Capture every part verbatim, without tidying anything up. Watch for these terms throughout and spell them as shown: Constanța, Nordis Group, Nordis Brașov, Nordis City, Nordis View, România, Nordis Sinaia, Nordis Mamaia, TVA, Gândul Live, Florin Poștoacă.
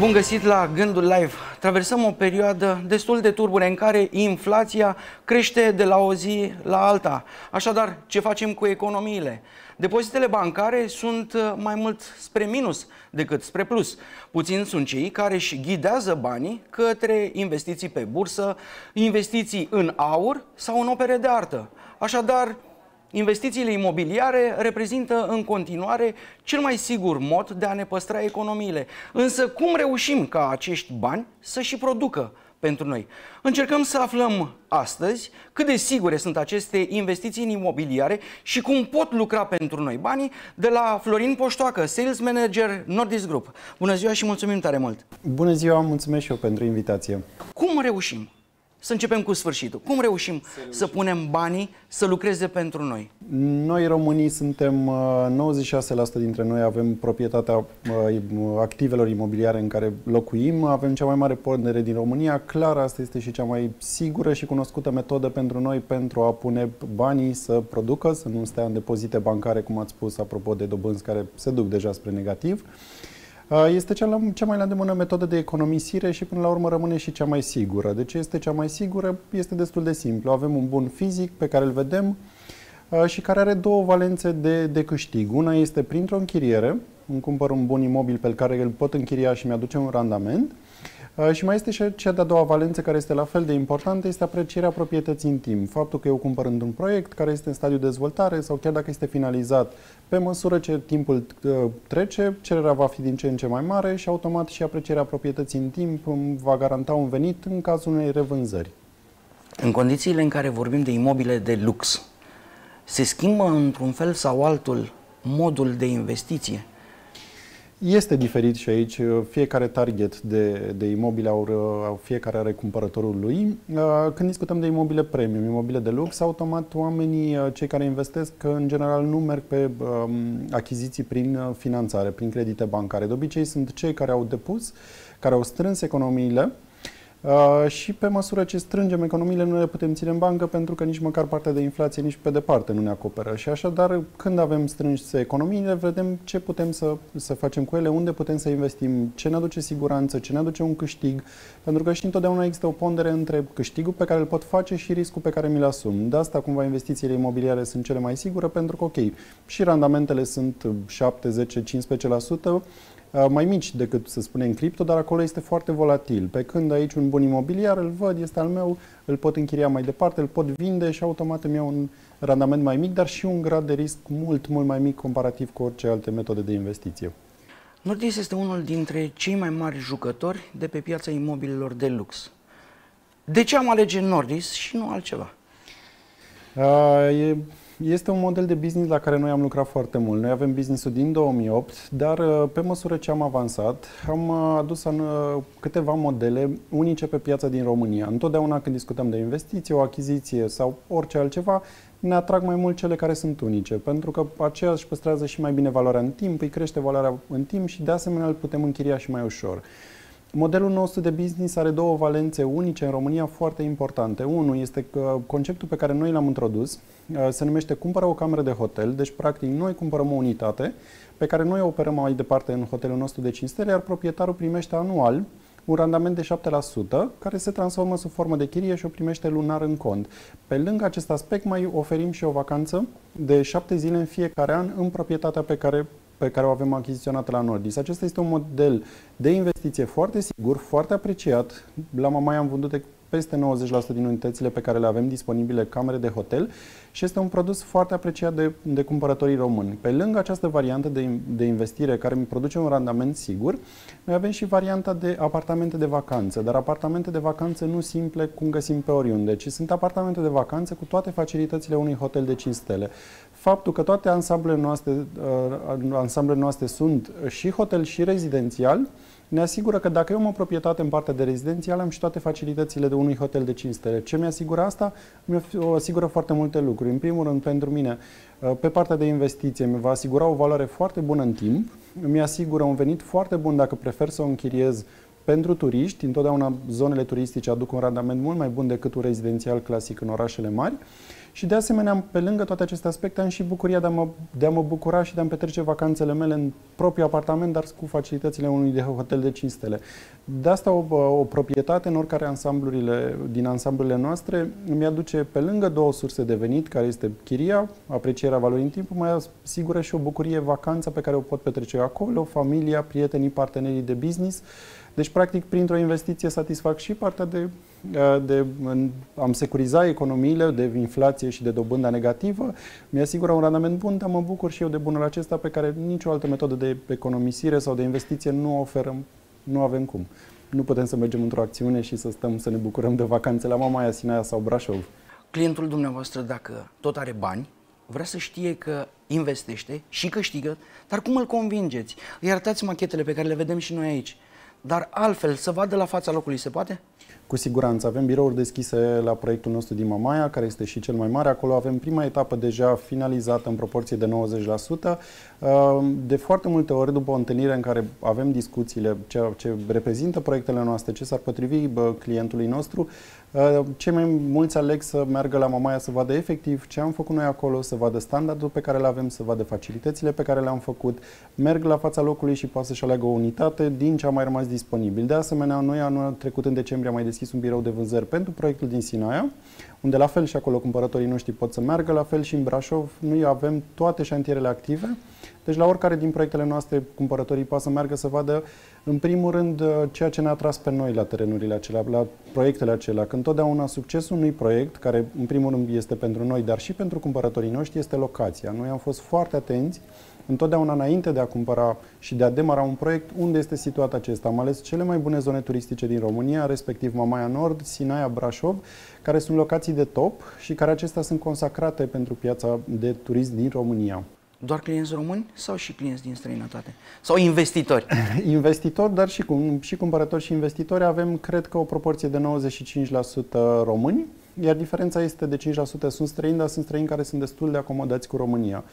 Bun găsit la Gândul Live! Traversăm o perioadă destul de turbulă în care inflația crește de la o zi la alta. Așadar, ce facem cu economiile? Depozitele bancare sunt mai mult spre minus decât spre plus. Puțini sunt cei care își ghidează banii către investiții pe bursă, investiții în aur sau în opere de artă. Așadar, investițiile imobiliare reprezintă în continuare cel mai sigur mod de a ne păstra economiile. Însă cum reușim ca acești bani să și producă pentru noi? Încercăm să aflăm astăzi cât de sigure sunt aceste investiții în imobiliare și cum pot lucra pentru noi banii de la Florin Poștoacă, Sales Manager Nordis Group. Bună ziua și mulțumim tare mult! Bună ziua, mulțumesc și eu pentru invitație! Cum reușim? Să începem cu sfârșitul. Cum reușim să, reușim să punem banii să lucreze pentru noi? Noi românii suntem, nouăzeci și șase la sută dintre noi avem proprietatea activelor imobiliare în care locuim, avem cea mai mare pondere din România. Clar, asta este și cea mai sigură și cunoscută metodă pentru noi pentru a pune banii să producă, să nu stea în depozite bancare, cum ați spus, apropo de dobânzi care se duc deja spre negativ. Este cea mai la îndemână metodă de economisire și până la urmă rămâne și cea mai sigură. De ce este cea mai sigură? Este destul de simplu. Avem un bun fizic pe care îl vedem și care are două valențe de, de câștig. Una este printr-o închiriere, îmi cumpăr un bun imobil pe care îl pot închiria și mi-aduce un randament. Și mai este și cea de-a doua valență care este la fel de importantă, este aprecierea proprietății în timp. Faptul că eu cumpăr într-un proiect care este în stadiu de dezvoltare sau chiar dacă este finalizat, pe măsură ce timpul trece, cererea va fi din ce în ce mai mare și automat și aprecierea proprietății în timp îmi va garanta un venit în cazul unei revânzări. În condițiile în care vorbim de imobile de lux, se schimbă într-un fel sau altul modul de investiție? Este diferit și aici, fiecare target de, de imobile au, fiecare are cumpărătorul lui. Când discutăm de imobile premium, imobile de lux, automat oamenii, cei care investesc, în general nu merg pe achiziții prin finanțare, prin credite bancare. De obicei sunt cei care au depus, care au strâns economiile. Uh, și pe măsură ce strângem economiile, nu le putem ține în bancă pentru că nici măcar partea de inflație nici pe departe nu ne acoperă. Și așadar, când avem strânse economiile, vedem ce putem să, să facem cu ele, unde putem să investim, ce ne aduce siguranță, ce ne aduce un câștig, pentru că și întotdeauna există o pondere între câștigul pe care îl pot face și riscul pe care mi-l asum. De asta, cumva, investițiile imobiliare sunt cele mai sigure pentru că, ok, și randamentele sunt șapte, zece, cincisprezece la sută, mai mici decât, să spunem, cripto, dar acolo este foarte volatil. Pe când aici un bun imobiliar îl văd, este al meu, îl pot închiria mai departe, îl pot vinde și automat îmi iau un randament mai mic, dar și un grad de risc mult, mult mai mic comparativ cu orice alte metode de investiție. Nordis este unul dintre cei mai mari jucători de pe piața imobililor de lux. De ce am alege Nordis și nu altceva? Uh, e... Este un model de business la care noi am lucrat foarte mult. Noi avem business-ul din două mii opt, dar pe măsură ce am avansat, am adus în câteva modele unice pe piața din România. Întotdeauna când discutăm de investiție, o achiziție sau orice altceva, ne atrag mai mult cele care sunt unice, pentru că aceea își păstrează și mai bine valoarea în timp, îi crește valoarea în timp și de asemenea îl putem închiria și mai ușor. Modelul nostru de business are două valențe unice în România foarte importante. Unul este că conceptul pe care noi l-am introdus se numește cumpără o cameră de hotel, deci practic noi cumpărăm o unitate pe care noi o operăm mai departe în hotelul nostru de cinci stele, iar proprietarul primește anual un randament de șapte la sută care se transformă sub formă de chirie și o primește lunar în cont. Pe lângă acest aspect mai oferim și o vacanță de șapte zile în fiecare an în proprietatea pe care pe care o avem achiziționată la Nordis. Acesta este un model de investiție foarte sigur, foarte apreciat. La Mamaia am vândut peste nouăzeci la sută din unitățile pe care le avem disponibile camere de hotel și este un produs foarte apreciat de, de cumpărătorii români. Pe lângă această variantă de, de investire care îmi produce un randament sigur, noi avem și varianta de apartamente de vacanță, dar apartamente de vacanță nu simple cum găsim pe oriunde, ci sunt apartamente de vacanță cu toate facilitățile unui hotel de cinci stele. Faptul că toate ansamblele noastre, ansamblele noastre sunt și hotel și rezidențial ne asigură că dacă eu am o proprietate în partea de rezidențial, am și toate facilitățile de unui hotel de cinci stele. Ce mi-asigură asta? Mi-o asigură foarte multe lucruri. În primul rând, pentru mine, pe partea de investiție, mi va asigura o valoare foarte bună în timp, mi-asigură un venit foarte bun dacă prefer să o închiriez Pentru turiști, întotdeauna zonele turistice aduc un randament mult mai bun decât un rezidențial clasic în orașele mari. Și de asemenea, pe lângă toate aceste aspecte, am și bucuria de a mă, de a mă bucura și de a-mi petrece vacanțele mele în propriul apartament, dar cu facilitățile unui de hotel de cinci stele. De asta o, o proprietate în oricare ansamblurile, din ansamblurile noastre îmi aduce pe lângă două surse de venit, care este chiria, aprecierea valorii în timp, mai asigură și o bucurie vacanța pe care o pot petrece acolo, familia, prietenii, partenerii de business. Deci, practic, printr-o investiție satisfac și partea de, de am securiza economiile de inflație și de dobânda negativă, mi-asigură un randament bun, dar mă bucur și eu de bunul acesta pe care nicio altă metodă de economisire sau de investiție nu oferă, nu avem cum. Nu putem să mergem într-o acțiune și să stăm să ne bucurăm de vacanțe la Mamaia, Sinaia sau Brașov. Clientul dumneavoastră, dacă tot are bani, vrea să știe că investește și câștigă, dar cum îl convingeți? Îi arătați machetele pe care le vedem și noi aici. Dar altfel, să vadă la fața locului, se poate? Cu siguranță. Avem birouri deschise la proiectul nostru din Mamaia, care este și cel mai mare. Acolo avem prima etapă deja finalizată în proporție de nouăzeci la sută. De foarte multe ori, după o întâlnire în care avem discuțiile, ceea ce reprezintă proiectele noastre, ce s-ar potrivi clientului nostru, cei mai mulți aleg să meargă la Mamaia să vadă efectiv ce am făcut noi acolo, să vadă standardul pe care le avem, să vadă facilitățile pe care le-am făcut, merg la fața locului și poate să-și aleagă o unitate din ce a mai rămas disponibil. De asemenea, noi anul trecut, în decembrie, am mai deschis un birou de vânzări pentru proiectul din Sinaia, unde la fel și acolo cumpărătorii noștri pot să meargă, la fel și în Brașov, noi avem toate șantierele active. Deci la oricare din proiectele noastre, cumpărătorii pot să meargă să vadă, în primul rând, ceea ce ne-a atras pe noi la terenurile acelea, la proiectele acelea. Că întotdeauna succesul unui proiect, care în primul rând este pentru noi, dar și pentru cumpărătorii noștri, este locația. Noi am fost foarte atenți întotdeauna înainte de a cumpăra și de a demara un proiect, unde este situat acesta. Am ales cele mai bune zone turistice din România, respectiv Mamaia Nord, Sinaia, Brașov, care sunt locații de top și care acestea sunt consacrate pentru piața de turism din România. Doar clienți români sau și clienți din străinătate? Sau investitori? Investitori, dar și, cum, și cumpărători și investitori. Avem, cred că, o proporție de nouăzeci și cinci la sută români, iar diferența este de cinci la sută sunt străini, dar sunt străini care sunt destul de acomodați cu România.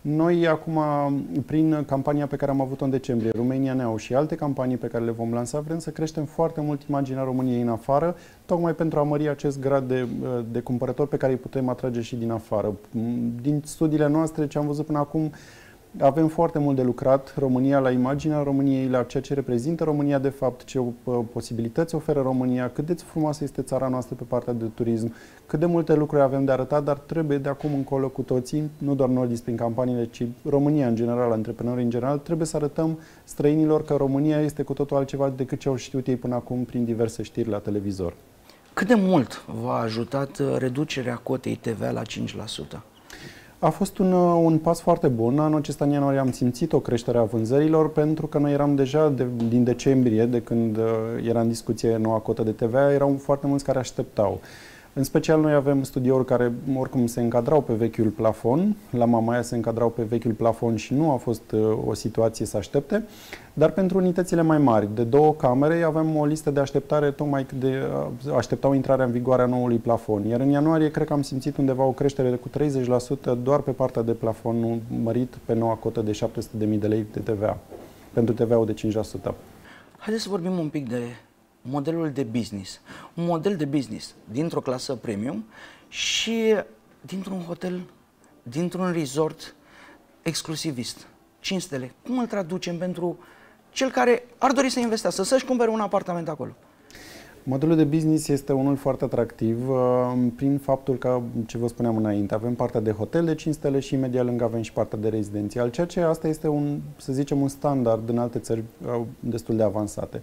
Noi acum, prin campania pe care am avut-o în decembrie, România Now și alte campanii pe care le vom lansa, vrem să creștem foarte mult imaginea României în afară, tocmai pentru a mări acest grad de, de cumpărători pe care îi putem atrage și din afară. Din studiile noastre, ce am văzut până acum, avem foarte mult de lucrat România la imaginea României, la ceea ce reprezintă România de fapt, ce posibilități oferă România, cât de frumoasă este țara noastră pe partea de turism, cât de multe lucruri avem de arătat, dar trebuie de acum încolo cu toții, nu doar Nordis prin campaniile, ci România în general, antreprenorii în general, trebuie să arătăm străinilor că România este cu totul altceva decât ce au știut ei până acum prin diverse știri la televizor. Cât de mult v-a ajutat reducerea cotei T V A la cinci la sută? A fost un, un pas foarte bun. Anul acesta, în ianuarie, am simțit o creștere a vânzărilor pentru că noi eram deja de, din decembrie, de când era în discuție noua cotă de T V A, erau foarte mulți care așteptau. În special, noi avem studiouri care oricum se încadrau pe vechiul plafon. La Mamaia se încadrau pe vechiul plafon și nu a fost o situație să aștepte. Dar pentru unitățile mai mari, de două camere, avem o listă de așteptare, tocmai de așteptau intrarea în vigoare a noului plafon. Iar în ianuarie, cred că am simțit undeva o creștere de cu treizeci la sută doar pe partea de plafon mărit pe noua cotă de șapte sute de mii de lei de T V A, pentru T V A-ul de cinci la sută. Haideți să vorbim un pic de modelul de business. Un model de business dintr-o clasă premium și dintr-un hotel, dintr-un resort exclusivist, cinci stele. Cum îl traducem pentru cel care ar dori să investească, să-și cumpere un apartament acolo? Modelul de business este unul foarte atractiv prin faptul că, ce vă spuneam înainte, avem partea de hotel de cinci stele și imediat lângă avem și partea de rezidențial, ceea ce asta este un, să zicem, un standard în alte țări destul de avansate.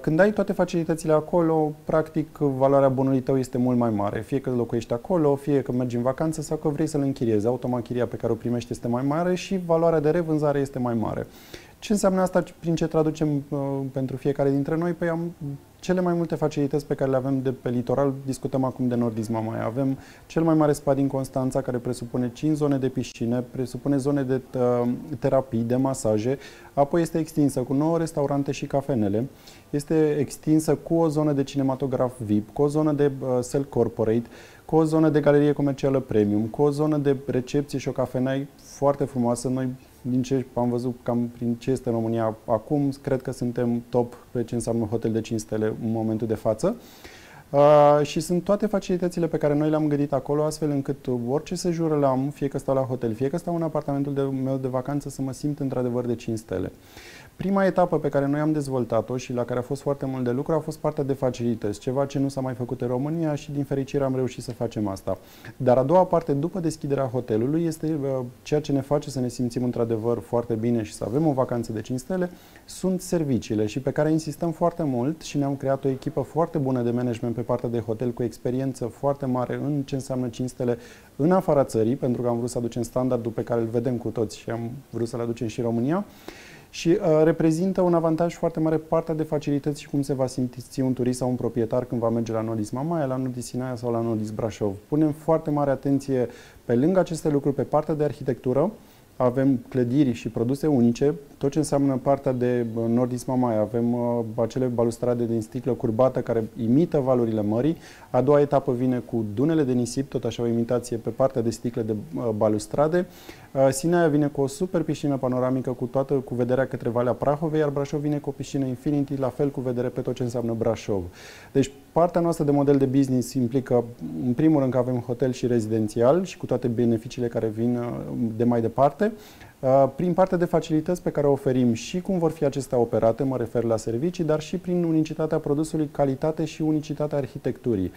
Când ai toate facilitățile acolo, practic valoarea bonului tău este mult mai mare. Fie că locuiești acolo, fie că mergi în vacanță sau că vrei să-l închiriezi. Automat chiria pe care o primești este mai mare și valoarea de revânzare este mai mare. Ce înseamnă asta? Prin ce traducem pentru fiecare dintre noi? Păi am cele mai multe facilități pe care le avem de pe litoral. Discutăm acum de Nordis Mamaia. Avem cel mai mare spa din Constanța, care presupune cinci zone de piscine, presupune zone de terapii, de masaje. Apoi este extinsă cu nouă restaurante și cafenele. Este extinsă cu o zonă de cinematograf V I P, cu o zonă de Cell Corporate, cu o zonă de galerie comercială premium, cu o zonă de recepție și o cafenea foarte frumoasă. Noi din ce am văzut cam prin ce este în România acum, cred că suntem top pe ce înseamnă hotel de cinci stele în momentul de față. Uh, și sunt toate facilitățile pe care noi le-am gândit acolo, astfel încât orice sejur le am, fie că stau la hotel, fie că stau în apartamentul de, meu de vacanță, să mă simt într-adevăr de cinci stele. Prima etapă pe care noi am dezvoltat-o și la care a fost foarte mult de lucru a fost partea de facilități, ceva ce nu s-a mai făcut în România și din fericire am reușit să facem asta. Dar a doua parte, după deschiderea hotelului, este ceea ce ne face să ne simțim într-adevăr foarte bine și să avem o vacanță de cinci stele, sunt serviciile și pe care insistăm foarte mult și ne-am creat o echipă foarte bună de management pe partea de hotel cu experiență foarte mare în ce înseamnă cinci stele în afara țării, pentru că am vrut să aducem standardul pe care îl vedem cu toți și am vrut să-l aducem și în România. Și uh, reprezintă un avantaj foarte mare partea de facilități și cum se va simți un turist sau un proprietar când va merge la Nordis Mamaia, la Nordis Sinaia sau la Nordis Brașov. Punem foarte mare atenție pe lângă aceste lucruri pe partea de arhitectură. Avem clădiri și produse unice, tot ce înseamnă partea de Nordis Mamaia. Avem uh, acele balustrade din sticlă curbată care imită valurile mării. A doua etapă vine cu dunele de nisip, tot așa o imitație pe partea de sticlă de uh, balustrade. Uh, Sinaia vine cu o super piscină panoramică cu toată cu vederea către Valea Prahovei, iar Brașov vine cu o piscină Infinity, la fel cu vedere pe tot ce înseamnă Brașov. Deci partea noastră de model de business implică, în primul rând, că avem hotel și rezidențial și cu toate beneficiile care vin de mai departe. Prin partea de facilități pe care o oferim și cum vor fi acestea operate, mă refer la servicii, dar și prin unicitatea produsului, calitate și unicitatea arhitecturii.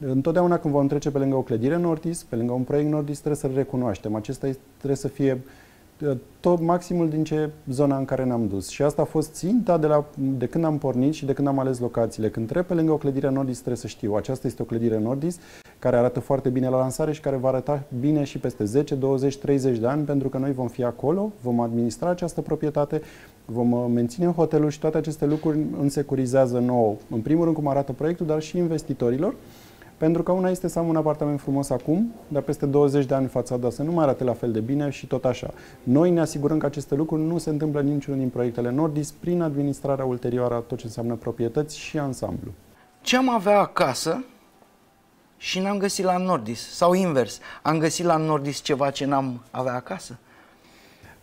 Întotdeauna când vom trece pe lângă o clădire Nordis, pe lângă un proiect Nordis, trebuie să-l recunoaștem. Acesta trebuie să fie tot maximul din ce zona în care ne-am dus. Și asta a fost ținta de, la, de când am pornit și de când am ales locațiile. Când trec pe lângă o clădire Nordis, trebuie să știu. Aceasta este o clădire Nordis care arată foarte bine la lansare și care va arăta bine și peste zece, douăzeci, treizeci de ani, pentru că noi vom fi acolo, vom administra această proprietate, vom menține hotelul și toate aceste lucruri însecurizează nouă. În primul rând cum arată proiectul, dar și investitorilor. Pentru că una este să am un apartament frumos acum, dar peste douăzeci de ani fațada să nu mai arate la fel de bine și tot așa. Noi ne asigurăm că aceste lucruri nu se întâmplă în niciunul din proiectele Nordis prin administrarea ulterioară a tot ce înseamnă proprietăți și ansamblu. Ce am avea acasă și n-am găsit la Nordis? Sau invers, am găsit la Nordis ceva ce n-am avea acasă?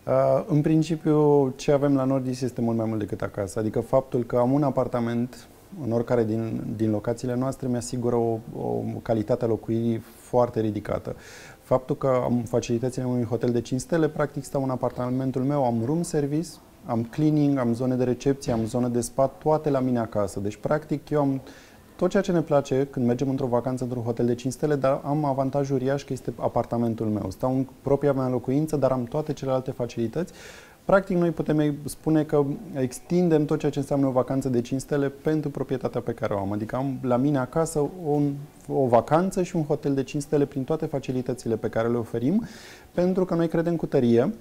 Uh, în principiu, ce avem la Nordis este mult mai mult decât acasă. Adică faptul că am un apartament în oricare din, din locațiile noastre mi-asigură o, o calitate a locuirii foarte ridicată. Faptul că am facilitățile unui hotel de cinci stele, practic stau în apartamentul meu, am room service, am cleaning, am zone de recepție, am zone de spa, toate la mine acasă. Deci, practic, eu am tot ceea ce ne place când mergem într-o vacanță într-un hotel de cinci stele, dar am avantajul uriaș că este apartamentul meu. Stau în propria mea locuință, dar am toate celelalte facilități. Practic, noi putem spune că extindem tot ceea ce înseamnă o vacanță de cinci stele pentru proprietatea pe care o am. Adică am la mine acasă un, o vacanță și un hotel de cinci stele prin toate facilitățile pe care le oferim, pentru că noi credem cu tărie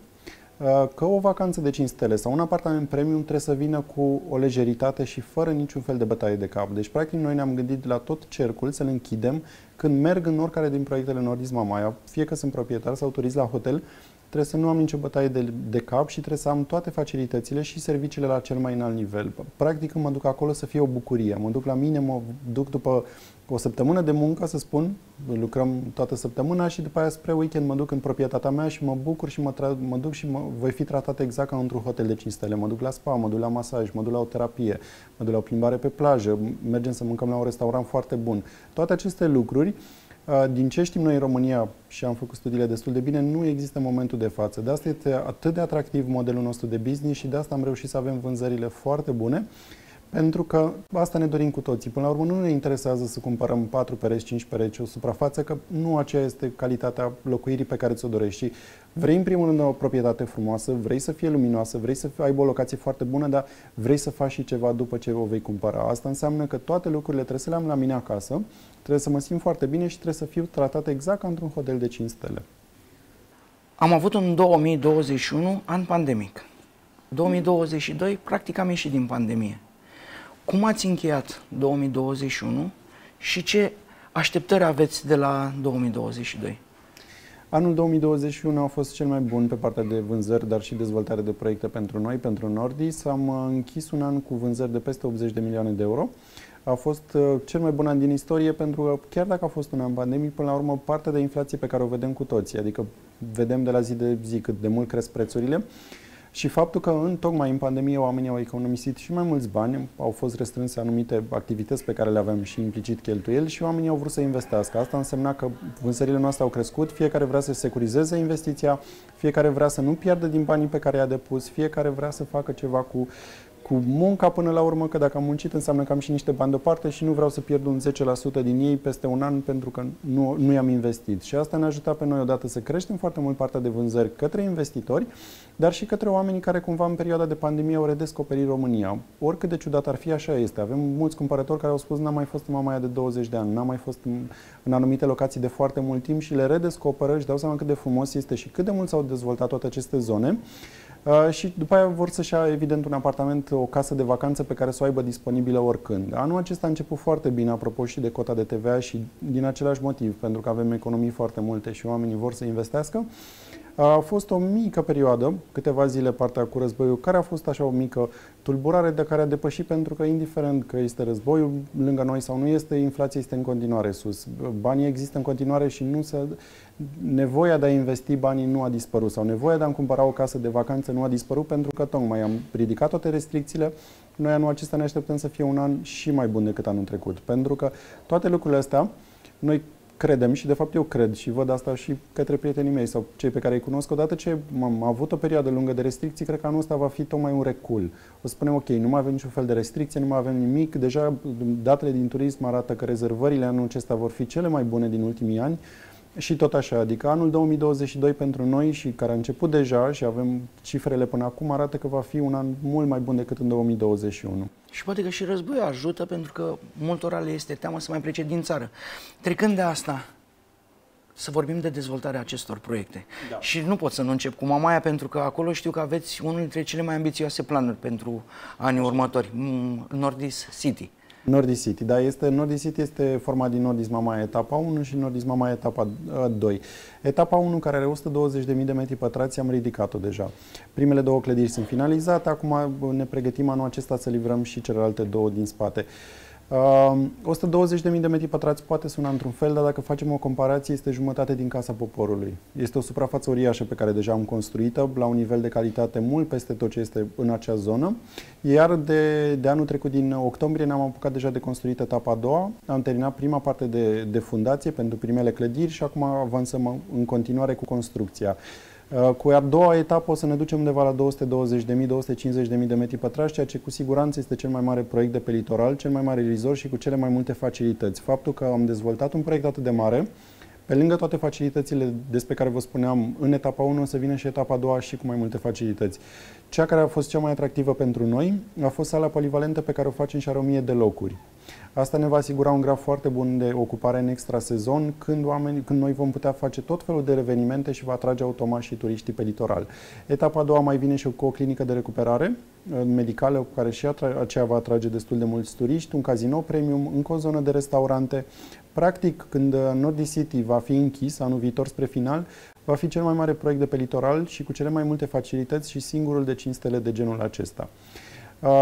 că o vacanță de cinci stele sau un apartament premium trebuie să vină cu o lejeritate și fără niciun fel de bătaie de cap. Deci, practic, noi ne-am gândit la tot cercul să-l închidem când merg în oricare din proiectele Nordis Mamaia, fie că sunt proprietar sau turist la hotel, trebuie să nu am nicio bătaie de, de cap și trebuie să am toate facilitățile și serviciile la cel mai înalt nivel. Practic, când mă duc acolo să fie o bucurie. Mă duc la mine, mă duc după o săptămână de muncă, să spun, lucrăm toată săptămâna și după aia spre weekend mă duc în proprietatea mea și mă bucur și mă, mă duc și mă, voi fi tratat exact ca într-un hotel de cinci stele. Mă duc la spa, mă duc la masaj, mă duc la o terapie, mă duc la o plimbare pe plajă, mergem să mâncăm la un restaurant foarte bun. Toate aceste lucruri, din ce știm noi în România, și am făcut studiile destul de bine, nu există momentul de față. De asta este atât de atractiv modelul nostru de business și de asta am reușit să avem vânzările foarte bune, pentru că asta ne dorim cu toții. Până la urmă nu ne interesează să cumpărăm patru pereți, cinci pereți, o suprafață, că nu aceea este calitatea locuirii pe care ți-o dorești. Și vrei în primul rând o proprietate frumoasă, vrei să fie luminoasă, vrei să ai o locație foarte bună, dar vrei să faci și ceva după ce o vei cumpăra. Asta înseamnă că toate lucrurile trebuie să le am la mine acasă, trebuie să mă simt foarte bine și trebuie să fiu tratat exact ca într-un hotel de cinci stele. Am avut în două mii douăzeci și unu an pandemic. două mii douăzeci și doi practic am ieșit din pandemie. Cum ați încheiat două mii douăzeci și unu și ce așteptări aveți de la două mii douăzeci și doi? Anul două mii douăzeci și unu a fost cel mai bun pe partea de vânzări, dar și dezvoltare de proiecte pentru noi, pentru Nordis. Am închis un an cu vânzări de peste optzeci de milioane de euro. a fost cel mai bun an din istorie, pentru că chiar dacă a fost un an pandemic, până la urmă partea de inflație pe care o vedem cu toții, adică vedem de la zi de zi cât de mult cresc prețurile și faptul că în tocmai în pandemie oamenii au economisit și mai mulți bani, au fost restrânse anumite activități pe care le aveam și implicit cheltuieli și oamenii au vrut să investească. Asta însemna că vânzările noastre au crescut, fiecare vrea să securizeze investiția, fiecare vrea să nu piardă din banii pe care i-a depus, fiecare vrea să facă ceva cu cu munca până la urmă, că dacă am muncit înseamnă că am și niște bani deoparte și nu vreau să pierd un zece la sută din ei peste un an pentru că nu, nu i-am investit. Și asta ne-a ajutat pe noi odată să creștem foarte mult partea de vânzări către investitori, dar și către oamenii care cumva în perioada de pandemie au redescoperit România. Oricât de ciudat ar fi, așa este. Avem mulți cumpărători care au spus n-am mai fost în Mamaia de douăzeci de ani, n-am mai fost în, în anumite locații de foarte mult timp și le redescoperă și dau seama cât de frumos este și cât de mult s-au dezvoltat toate aceste zone. Și după aia vor să-și ia, evident, un apartament, o casă de vacanță pe care să o aibă disponibilă oricând. Anul acesta a început foarte bine, apropo și de cota de T V A și din același motiv, pentru că avem economii foarte multe și oamenii vor să investească. A fost o mică perioadă, câteva zile partea cu războiul, care a fost așa o mică tulburare de care a depășit, pentru că indiferent că este războiul lângă noi sau nu este, inflația este în continuare sus. Banii există în continuare și nu se... nevoia de a investi banii nu a dispărut sau nevoia de a-mi cumpăra o casă de vacanță nu a dispărut, pentru că tocmai am ridicat toate restricțiile. Noi anul acesta ne așteptăm să fie un an și mai bun decât anul trecut, pentru că toate lucrurile astea noi credem și de fapt eu cred și văd asta și către prietenii mei sau cei pe care îi cunosc. Odată ce am avut o perioadă lungă de restricții, cred că anul ăsta va fi tocmai un recul. O spunem, ok, nu mai avem niciun fel de restricție, nu mai avem nimic. Deja datele din turism arată că rezervările anul acesta vor fi cele mai bune din ultimii ani și tot așa. Adică anul două mii douăzeci și doi pentru noi și care a început deja și avem cifrele până acum arată că va fi un an mult mai bun decât în două mii douăzeci și unu. Și poate că și războiul ajută, pentru că multora le este teamă să mai plece din țară. Trecând de asta, să vorbim de dezvoltarea acestor proiecte. Da. Și nu pot să nu încep cu Mamaia, pentru că acolo știu că aveți unul dintre cele mai ambițioase planuri pentru anii următori, Nordis City. Nordis City, da, este, Nordis City este format din Nordis Mamaia etapa unu și Nordis Mamaia etapa doi. Etapa unu, care are o sută douăzeci de mii de metri pătrați, am ridicat-o deja. Primele două clădiri sunt finalizate, acum ne pregătim anul acesta să livrăm și celelalte două din spate. o sută douăzeci de mii de metri pătrați poate suna într-un fel, dar dacă facem o comparație, este jumătate din Casa Poporului. Este o suprafață uriașă pe care deja am construită, la un nivel de calitate mult peste tot ce este în acea zonă. Iar de, de anul trecut, din octombrie, ne-am apucat deja de construit etapa a doua. Am terminat prima parte de, de fundație pentru primele clădiri și acum avansăm în continuare cu construcția. Cu a doua etapă o să ne ducem undeva la două sute douăzeci de mii, două sute cincizeci de mii de metri pătrați, ceea ce cu siguranță este cel mai mare proiect de pe litoral, cel mai mare resort și cu cele mai multe facilități. Faptul că am dezvoltat un proiect atât de mare, pe lângă toate facilitățile despre care vă spuneam, în etapa unu o să vină și etapa a doua și cu mai multe facilități. Cea care a fost cea mai atractivă pentru noi a fost sala polivalentă pe care o facem și are o mie de locuri. Asta ne va asigura un graf foarte bun de ocupare în extrasezon, când, oamenii, când noi vom putea face tot felul de evenimente și va atrage automat și turiștii pe litoral. Etapa a doua mai vine și cu o clinică de recuperare medicală, cu care și aceea va atrage destul de mulți turiști, un casino premium, încă o zonă de restaurante. Practic, când Nordis City va fi închis anul viitor spre final, va fi cel mai mare proiect de pe litoral și cu cele mai multe facilități și singurul de cinci stele de genul acesta.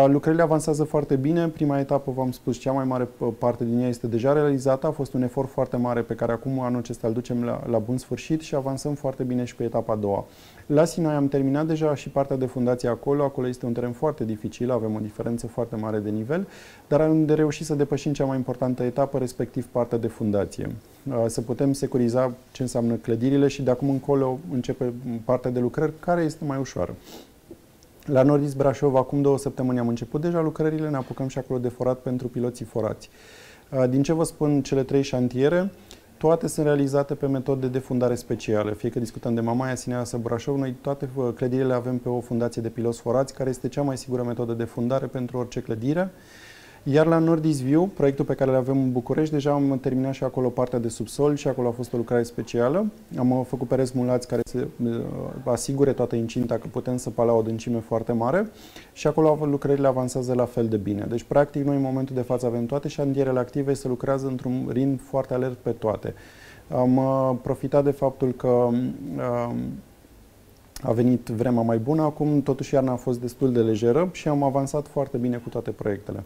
Lucrările avansează foarte bine. Prima etapă, v-am spus, cea mai mare parte din ea este deja realizată. A fost un efort foarte mare pe care acum anul acesta îl ducem la, la bun sfârșit și avansăm foarte bine și cu etapa a doua. La Sinaia am terminat deja și partea de fundație acolo. Acolo este un teren foarte dificil, avem o diferență foarte mare de nivel, dar am de reușit să depășim cea mai importantă etapă, respectiv partea de fundație. Să putem securiza ce înseamnă clădirile și de acum încolo începe partea de lucrări care este mai ușoară. La Nordis Brașov, acum două săptămâni am început deja lucrările, ne apucăm și acolo de forat pentru piloții forați. Din ce vă spun cele trei șantiere, toate sunt realizate pe metode de fundare specială. Fie că discutăm de Mamaia, Sinaia sau Brașov, noi toate clădirile avem pe o fundație de piloți forați, care este cea mai sigură metodă de fundare pentru orice clădire. Iar la Nordis View, proiectul pe care îl avem în București, deja am terminat și acolo partea de subsol și acolo a fost o lucrare specială. Am făcut pereți mulați care să asigure toată incinta că putem săpa la o adâncime foarte mare și acolo lucrările avansează la fel de bine. Deci, practic, noi în momentul de față avem toate șantierele active și se lucrează într-un ritm foarte alert pe toate. Am profitat de faptul că a venit vremea mai bună, acum totuși iarna a fost destul de lejeră și am avansat foarte bine cu toate proiectele.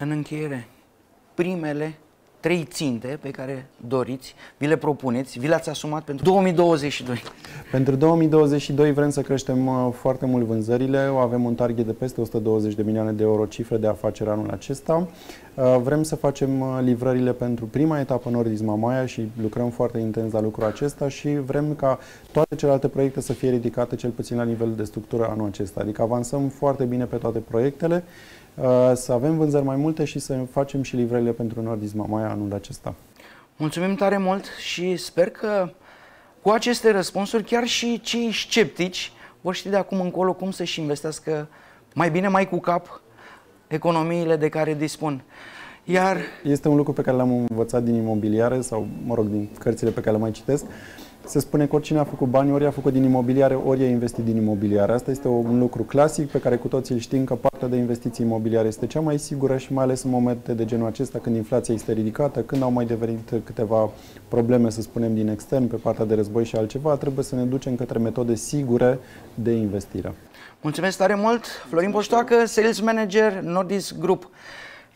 În încheiere, primele trei ținte pe care doriți, vi le propuneți, vi le-ați asumat pentru două mii douăzeci și doi. Pentru două mii douăzeci și doi vrem să creștem foarte mult vânzările, avem un target de peste o sută douăzeci de milioane de euro cifră de afaceri anul acesta. Vrem să facem livrările pentru prima etapă Nordis Mamaia și lucrăm foarte intens la lucrul acesta și vrem ca toate celelalte proiecte să fie ridicate cel puțin la nivel de structură anul acesta. Adică avansăm foarte bine pe toate proiectele, să avem vânzări mai multe și să facem și livrările pentru Nordis Mamaia anul acesta. Mulțumim tare mult și sper că cu aceste răspunsuri chiar și cei sceptici vor ști de acum încolo cum să-și investească mai bine, mai cu cap, economiile de care dispun. Iar... Este un lucru pe care l-am învățat din imobiliare sau, mă rog, din cărțile pe care le mai citesc. Se spune că oricine a făcut bani, ori a făcut din imobiliare, ori a investit din imobiliare. Asta este un lucru clasic pe care cu toții îl știm, că partea de investiții imobiliare este cea mai sigură și mai ales în momente de genul acesta, când inflația este ridicată, când au mai devenit câteva probleme, să spunem, din extern, pe partea de război și altceva, trebuie să ne ducem către metode sigure de investire. Mulțumesc tare mult, Florin Poștoacă, Sales Manager Nordis Group.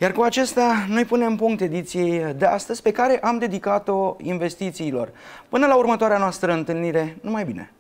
Iar cu acesta noi punem punct ediției de astăzi pe care am dedicat-o investițiilor. Până la următoarea noastră întâlnire, numai bine!